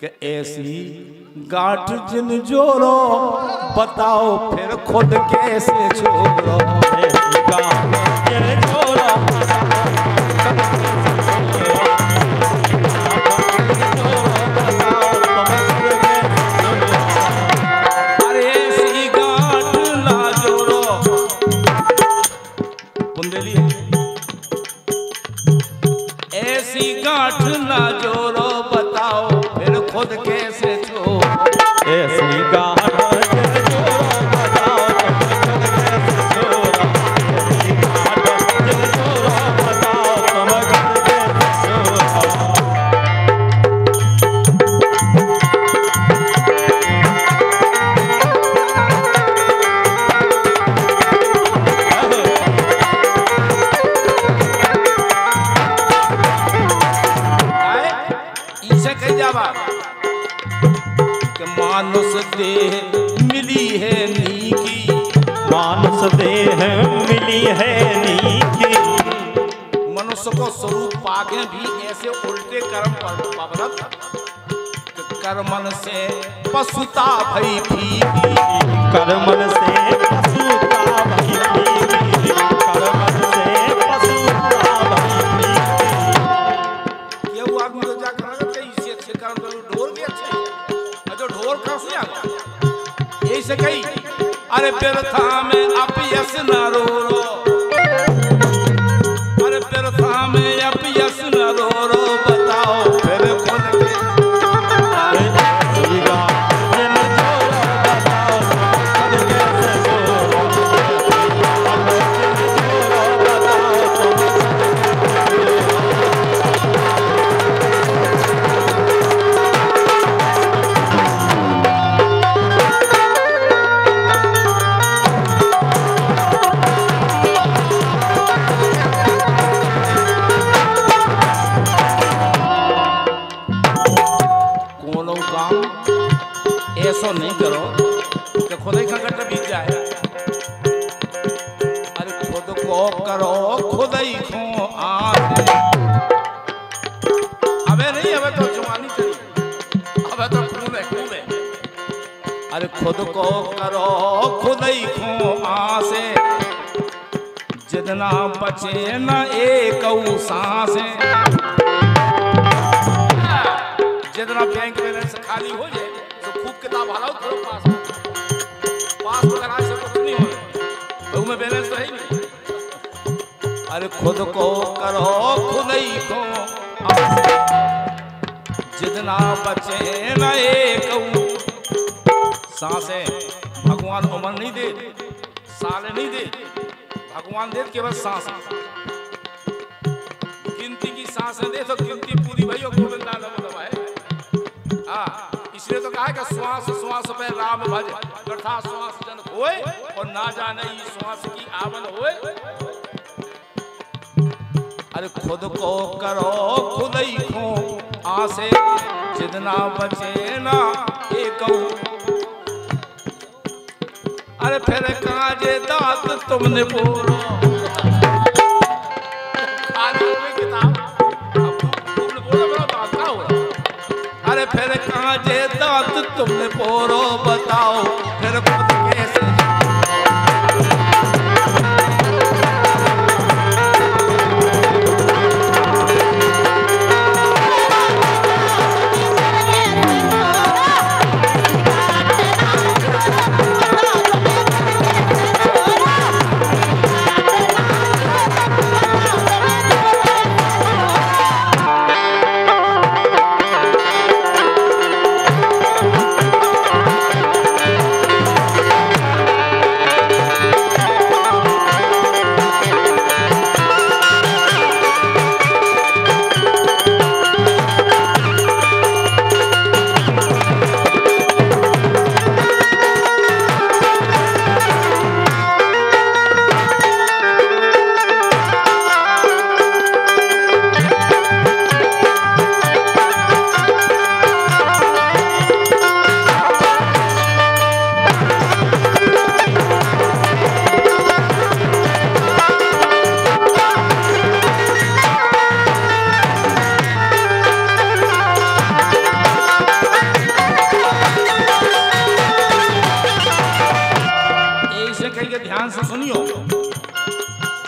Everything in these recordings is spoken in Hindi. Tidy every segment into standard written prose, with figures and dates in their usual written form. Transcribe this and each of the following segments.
कि ऐसी गांठ जिन जोड़ो बताओ फिर खुद कैसे छोड़ो। अरे ऐसी गांठ ना जोड़ो कुंडली, ऐसी गांठ ना जोड़ो बताओ फिर खुद कैसे छोड़ो। ऐसी गांठ मानुष देह मिली है नीकी, मानुष देह मिली है नीकी। मनुष्य को स्वरूप पागे भी ऐसे उल्टे कर्म प्रवृत्त, कर्मन से पशुता भई भीगी, कर्मन से पशुता भई भीगी, कर्मन से पशुता भई भीगी। ये वो आदमी तो जा कर इससे अच्छे कर्म करो, ढोल भी अच्छे यही से कही। अरे व्यर्था में अपयश न रो रो, अरे व्यर्था में अपयश न रो रो बताओ फिर खुद ऐसा नहीं करो कि खुद ही घट बीत जाए। अरे खुद को करो खुद ही खो आते। अबे नहीं, अबे तो जवानी चाहिए, अबे तो खूब है खूब है। अरे खुद को करो खुद ही खो आसे, जितना बचे न एक सांसे, जितना बैंक बैलेंस खाली हो जाए किताब हालाओ करो, पास वगैरह से कुछ नहीं हो तो में बैलेंस तो है ही नहीं। अरे खुद को करो खुद ही को जितना बचे न एक सांसें। भगवान उम्र नहीं दे, साल नहीं दे, भगवान दे केवल सांस, गिनती की सांसें दे तो गिनती पूरी भाई और गोविंदा है। हाँ, इसलिए तो कहा कि श्वास श्वास पे राम भज, कथा श्वास जन होए और ना जाने ये श्वास की आवन होए। अरे खुद को करो खुद ही खो आसे, जितना बचे ना एक। अरे फिर काजे दात तुमने बोलो फिर कांजे दांत तुमने पोरो बताओ फिर खुद कैसे। सुनियो।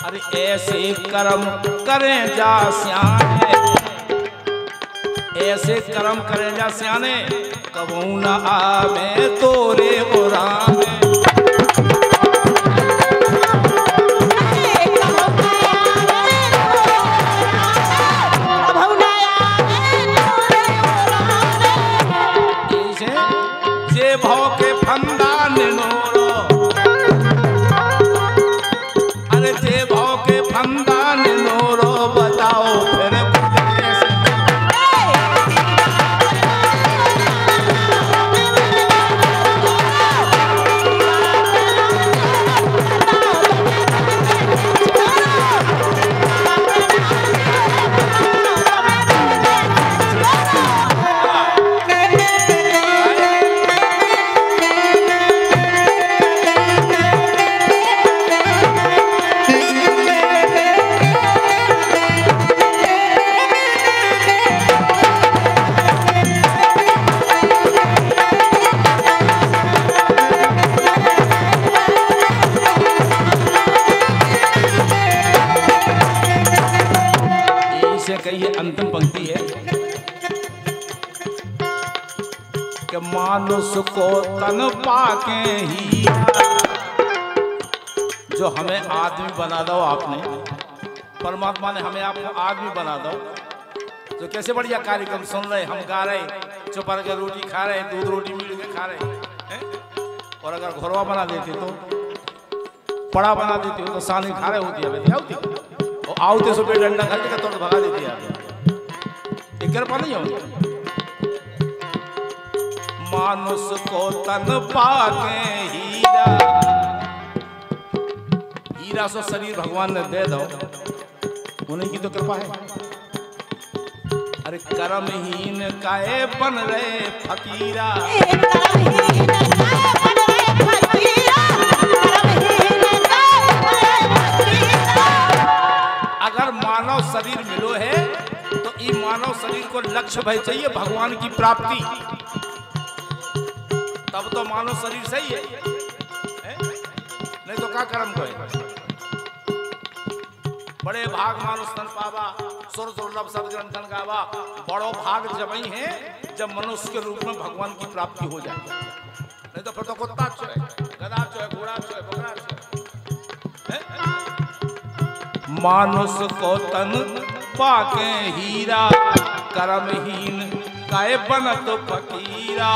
अरे ऐसे कर्म करें जा सियाने, ऐसे कर्म करें जा सियाने, कबहू न आवे तोरे ओरामे। मानुष को तन पाके ही, जो हमें आदमी बना दो आपने, परमात्मा ने हमें आपको आदमी बना दो। जो कैसे बढ़िया कार्यक्रम सुन रहे, हम गा रहे, चुप के रोटी खा रहे, दूध रोटी मिल के खा रहे हैं। और अगर घरवा बना देते तो पड़ा बना देते हो तो सानी खा रहे होती आओते सो पे डंडा खा के तोड़ भगा देती आप। एक कृपा नहीं होती। मानुष को तन पाके हीरा, हीरा सो शरीर भगवान ने दे दो, उन्हीं की तो कृपा है। अरे कर्महीन काहे बन रहे फकीरा, अगर मानव शरीर मिलो है तो ये मानव शरीर को लक्ष्य भाई चाहिए भगवान की प्राप्ति, तब तो मानो शरीर सही है, नहीं तो क्या कर्म को है। बड़े भाग मानुष तन पावा, सुर दुर्लभ सदग्रंथन गावा, बड़ो भाग जब ही है जब मनुष्य के रूप में भगवान की प्राप्ति हो जाए, नहीं तो फिर तो कुत्ता चो है, गधा चो है, घोड़ा चो है, बकरा चो है। मानुष को तन पाके हीरा, कर्महीन काहे बनत फकीरा।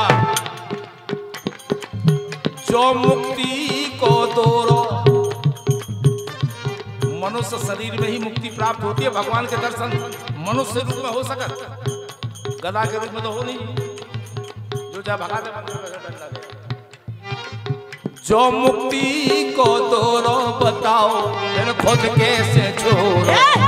जो मुक्ति को तोरो, मनुष्य शरीर में ही मुक्ति प्राप्त होती है, भगवान के दर्शन मनुष्य रूप में हो सकत, गधा के रूप में तो हो नहीं, जो जा भगा दे। जो मुक्ति को तोरो बताओ फिर खुद कैसे छोड़ो।